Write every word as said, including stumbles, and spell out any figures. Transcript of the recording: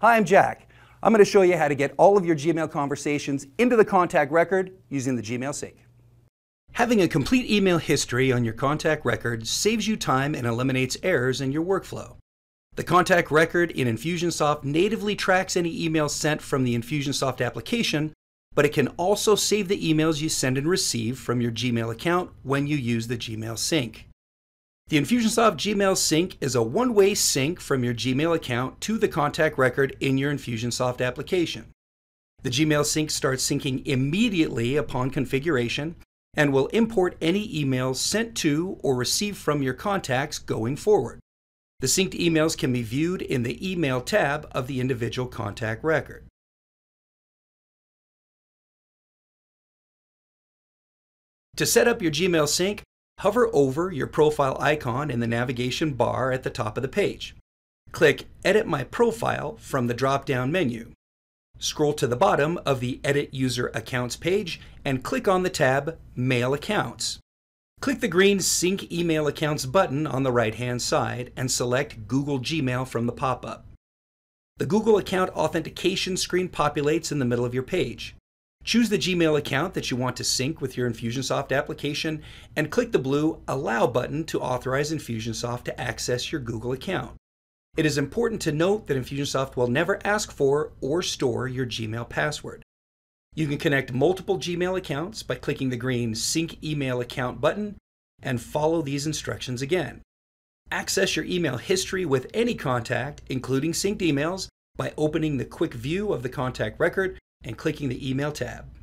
Hi, I'm Jack. I'm going to show you how to get all of your Gmail conversations into the contact record using the Gmail sync. Having a complete email history on your contact record saves you time and eliminates errors in your workflow. The contact record in Infusionsoft natively tracks any email sent from the Infusionsoft application, but it can also save the emails you send and receive from your Gmail account when you use the Gmail sync. The Infusionsoft Gmail sync is a one-way sync from your Gmail account to the contact record in your Infusionsoft application. The Gmail sync starts syncing immediately upon configuration and will import any emails sent to or received from your contacts going forward. The synced emails can be viewed in the Email tab of the individual contact record. To set up your Gmail sync, hover over your profile icon in the navigation bar at the top of the page. Click Edit My Profile from the drop-down menu. Scroll to the bottom of the Edit User Accounts page and click on the tab Mail Accounts. Click the green Sync Email Accounts button on the right-hand side and select Google Gmail from the pop-up. The Google Account Authentication screen populates in the middle of your page. Choose the Gmail account that you want to sync with your Infusionsoft application and click the blue Allow button to authorize Infusionsoft to access your Google account. It is important to note that Infusionsoft will never ask for or store your Gmail password. You can connect multiple Gmail accounts by clicking the green Sync Email Account button and follow these instructions again. Access your email history with any contact, including synced emails, by opening the quick view of the contact record and clicking the Email tab.